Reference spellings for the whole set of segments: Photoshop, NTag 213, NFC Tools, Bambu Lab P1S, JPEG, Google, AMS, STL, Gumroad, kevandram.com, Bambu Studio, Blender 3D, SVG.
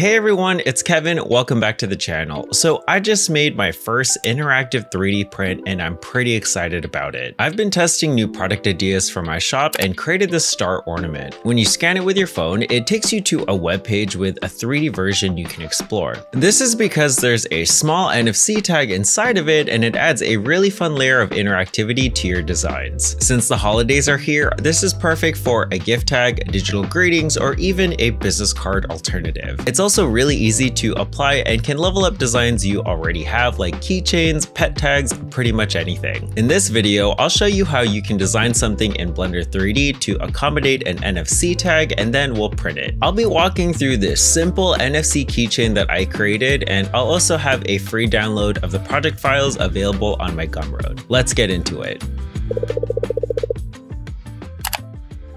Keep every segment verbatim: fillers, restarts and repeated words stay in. Hey everyone, it's Kevin. Welcome back to the channel. So I just made my first interactive three D print and I'm pretty excited about it. I've been testing new product ideas for my shop and created this star ornament. When you scan it with your phone, it takes you to a web page with a three D version you can explore. This is because there's a small N F C tag inside of it and it adds a really fun layer of interactivity to your designs. Since the holidays are here, this is perfect for a gift tag, digital greetings, or even a business card alternative. It's also also really easy to apply and can level up designs you already have like keychains, pet tags, pretty much anything. In this video, I'll show you how you can design something in Blender three D to accommodate an N F C tag and then we'll print it. I'll be walking through this simple N F C keychain that I created and I'll also have a free download of the project files available on my Gumroad. Let's get into it.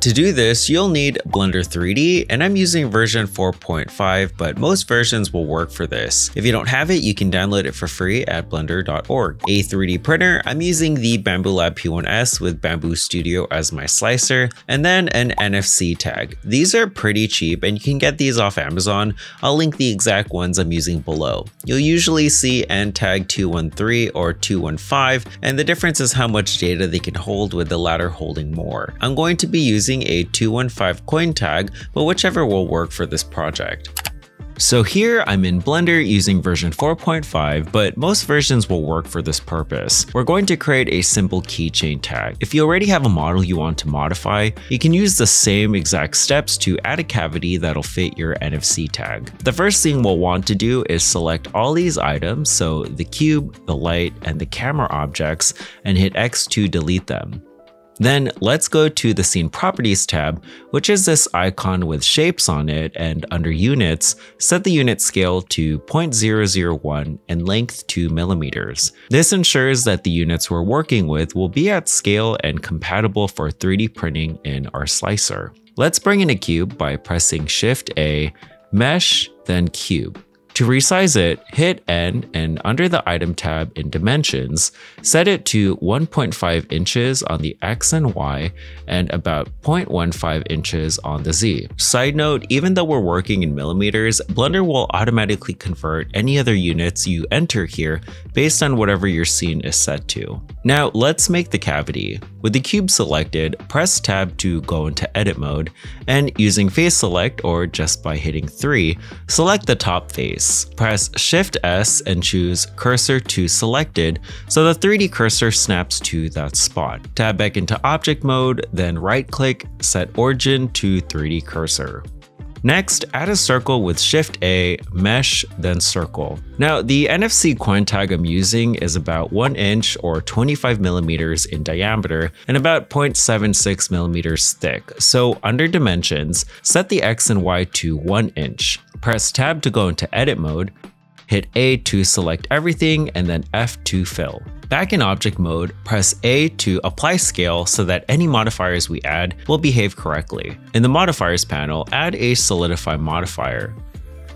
To do this, you'll need Blender three D, and I'm using version four point five, but most versions will work for this. If you don't have it, you can download it for free at blender dot org. A three D printer, I'm using the Bambu Lab P one S with Bambu Studio as my slicer, and then an N F C tag. These are pretty cheap, and you can get these off Amazon. I'll link the exact ones I'm using below. You'll usually see N tag two one three or two one five, and the difference is how much data they can hold, with the latter holding more. I'm going to be using a two one five coin tag, but whichever will work for this project. So here I'm in Blender using version four point five, but most versions will work for this purpose. We're going to create a simple keychain tag. If you already have a model you want to modify, you can use the same exact steps to add a cavity that'll fit your N F C tag. The first thing we'll want to do is select all these items, so the cube, the light, and the camera objects, and hit X to delete them. Then let's go to the Scene Properties tab, which is this icon with shapes on it, and under Units, set the unit scale to zero point zero zero one and length two millimeters. This ensures that the units we're working with will be at scale and compatible for three D printing in our slicer. Let's bring in a cube by pressing Shift A, Mesh, then Cube. To resize it, hit N, and under the Item tab in Dimensions, set it to one point five inches on the X and Y and about zero point one five inches on the Z. Side note, even though we're working in millimeters, Blender will automatically convert any other units you enter here based on whatever your scene is set to. Now let's make the cavity. With the cube selected, press Tab to go into Edit mode, and using Face Select or just by hitting three, select the top face. Press Shift S and choose Cursor to Selected, so the three D cursor snaps to that spot. Tab back into Object mode, then right-click, set Origin to three D Cursor. Next, add a circle with Shift A, Mesh, then Circle. Now, the N F C coin tag I'm using is about one inch or twenty-five millimeters in diameter and about zero point seven six millimeters thick, so under Dimensions, set the X and Y to one inch. Press Tab to go into Edit mode, hit A to select everything, and then F to fill. Back in Object mode, press A to apply scale so that any modifiers we add will behave correctly. In the Modifiers panel, add a Solidify modifier.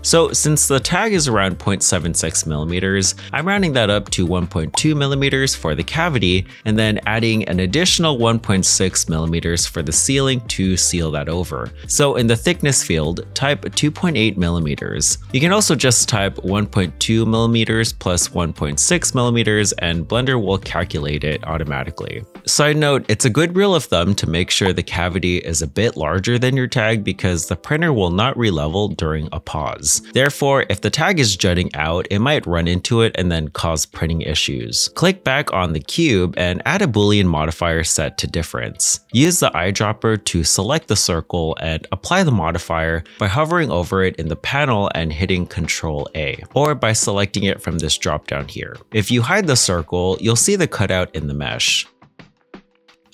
So since the tag is around zero point seven six millimeters, I'm rounding that up to one point two millimeters for the cavity, and then adding an additional one point six millimeters for the ceiling to seal that over. So in the thickness field, type two point eight millimeters. You can also just type one point two millimeters plus one point six millimeters, and Blender will calculate it automatically. Side note, it's a good rule of thumb to make sure the cavity is a bit larger than your tag because the printer will not re-level during a pause. Therefore, if the tag is jutting out, it might run into it and then cause printing issues. Click back on the cube and add a Boolean modifier set to difference. Use the eyedropper to select the circle and apply the modifier by hovering over it in the panel and hitting control A, or by selecting it from this dropdown here. If you hide the circle, you'll see the cutout in the mesh.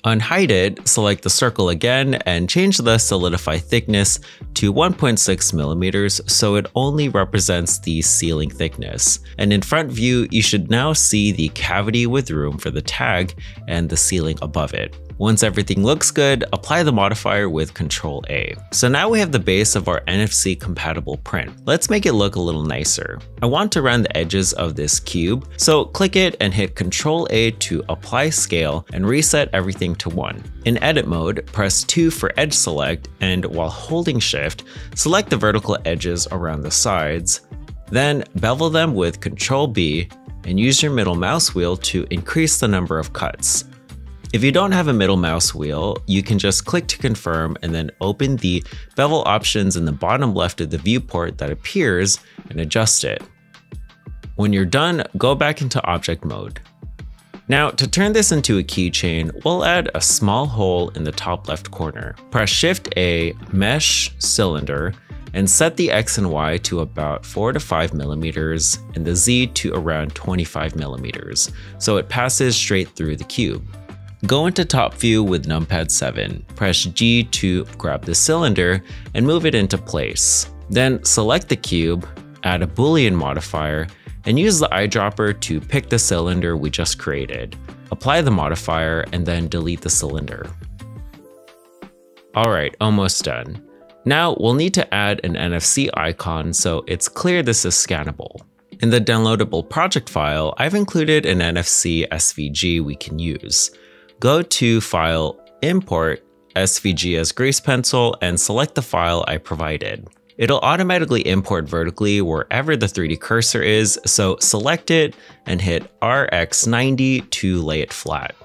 Unhide it, select the circle again, and change the solidify thickness to one point six millimeters so it only represents the ceiling thickness. And in front view, you should now see the cavity with room for the tag and the ceiling above it. Once everything looks good, apply the modifier with control A. So now we have the base of our N F C compatible print. Let's make it look a little nicer. I want to round the edges of this cube, so click it and hit control A to apply scale and reset everything to one. In edit mode, press two for edge select, and while holding shift, select the vertical edges around the sides, then bevel them with control B and use your middle mouse wheel to increase the number of cuts. If you don't have a middle mouse wheel, you can just click to confirm and then open the bevel options in the bottom left of the viewport that appears and adjust it. When you're done, go back into object mode. Now, to turn this into a keychain, we'll add a small hole in the top left corner. Press shift A, mesh, cylinder, and set the X and Y to about four to five millimeters and the Z to around twenty-five millimeters, so it passes straight through the cube. Go into top view with numpad seven, press G to grab the cylinder and move it into place. Then select the cube, add a Boolean modifier, and use the eyedropper to pick the cylinder we just created. Apply the modifier and then delete the cylinder. Alright, almost done. Now we'll need to add an N F C icon so it's clear this is scannable. In the downloadable project file, I've included an N F C S V G we can use. Go to File, Import, S V G as Grease Pencil, and select the file I provided. It'll automatically import vertically wherever the three D cursor is, so select it and hit R X ninety to lay it flat.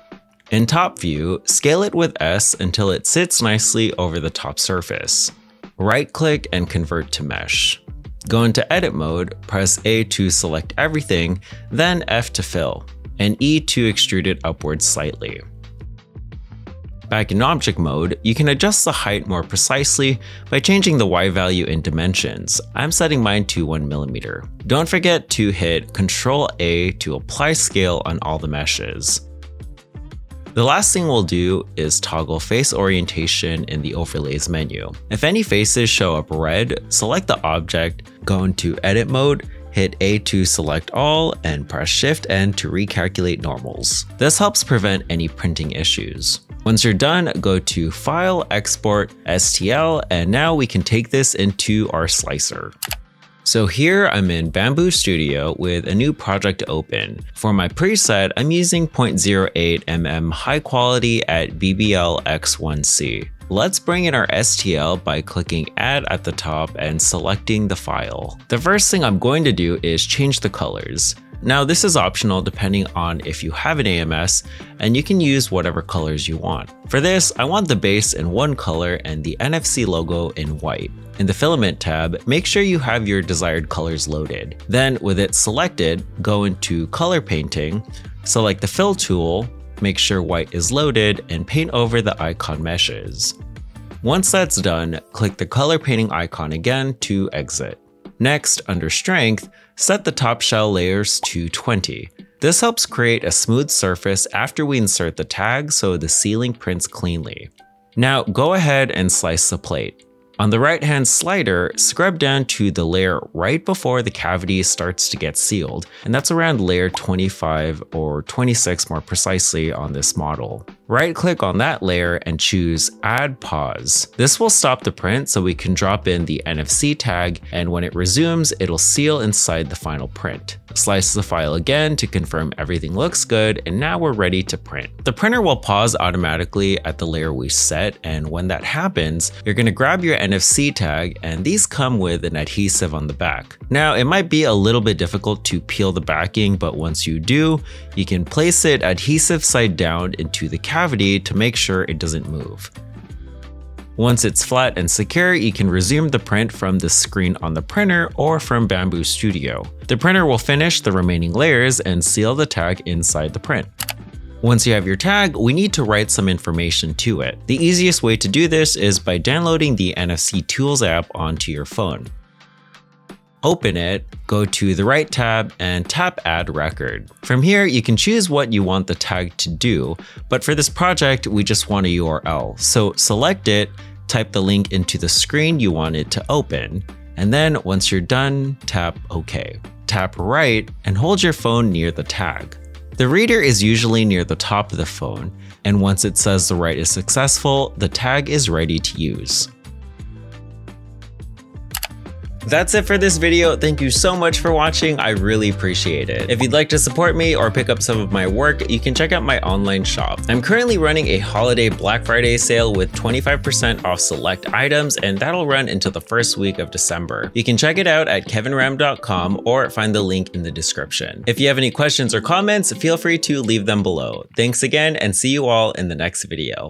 In top view, scale it with S until it sits nicely over the top surface. Right-click and convert to mesh. Go into edit mode, press A to select everything, then F to fill, and E to extrude it upwards slightly. Back in object mode, you can adjust the height more precisely by changing the Y value in dimensions. I'm setting mine to one millimeter. Don't forget to hit control A to apply scale on all the meshes. The last thing we'll do is toggle face orientation in the overlays menu. If any faces show up red, select the object, go into edit mode, hit A to select all, and press shift N to recalculate normals. This helps prevent any printing issues. Once you're done, go to File, Export, S T L, and now we can take this into our slicer. So here I'm in Bambu Studio with a new project open. For my preset, I'm using zero point zero eight millimeter high quality at B B L X one C. Let's bring in our S T L by clicking Add at the top and selecting the file. The first thing I'm going to do is change the colors. Now this is optional depending on if you have an A M S, and you can use whatever colors you want. For this, I want the base in one color and the N F C logo in white. In the filament tab, make sure you have your desired colors loaded. Then with it selected, go into color painting, select the fill tool, make sure white is loaded, and paint over the icon meshes. Once that's done, click the color painting icon again to exit. Next, under Strength, set the top shell layers to twenty. This helps create a smooth surface after we insert the tag so the ceiling prints cleanly. Now go ahead and slice the plate. On the right-hand slider, scrub down to the layer right before the cavity starts to get sealed, and that's around layer twenty-five or twenty-six more precisely on this model. Right-click on that layer and choose Add Pause. This will stop the print so we can drop in the N F C tag, and when it resumes, it'll seal inside the final print. Slice the file again to confirm everything looks good, and now we're ready to print. The printer will pause automatically at the layer we set, and when that happens, you're going to grab your N F C tag, and these come with an adhesive on the back. Now it might be a little bit difficult to peel the backing, but once you do, you can place it adhesive side down into the cavity to make sure it doesn't move. Once it's flat and secure, you can resume the print from the screen on the printer or from Bambu Studio. The printer will finish the remaining layers and seal the tag inside the print. Once you have your tag, we need to write some information to it. The easiest way to do this is by downloading the N F C Tools app onto your phone. Open it, go to the right tab, and tap Add Record. From here, you can choose what you want the tag to do, but for this project, we just want a U R L. So select it, type the link into the screen you want it to open, and then once you're done, tap OK. Tap right and hold your phone near the tag. The reader is usually near the top of the phone, and once it says the write is successful, the tag is ready to use. That's it for this video. Thank you so much for watching. I really appreciate it. If you'd like to support me or pick up some of my work, you can check out my online shop. I'm currently running a holiday Black Friday sale with twenty-five percent off select items, and that'll run until the first week of December. You can check it out at kevandram dot com or find the link in the description. If you have any questions or comments, feel free to leave them below. Thanks again, and see you all in the next video.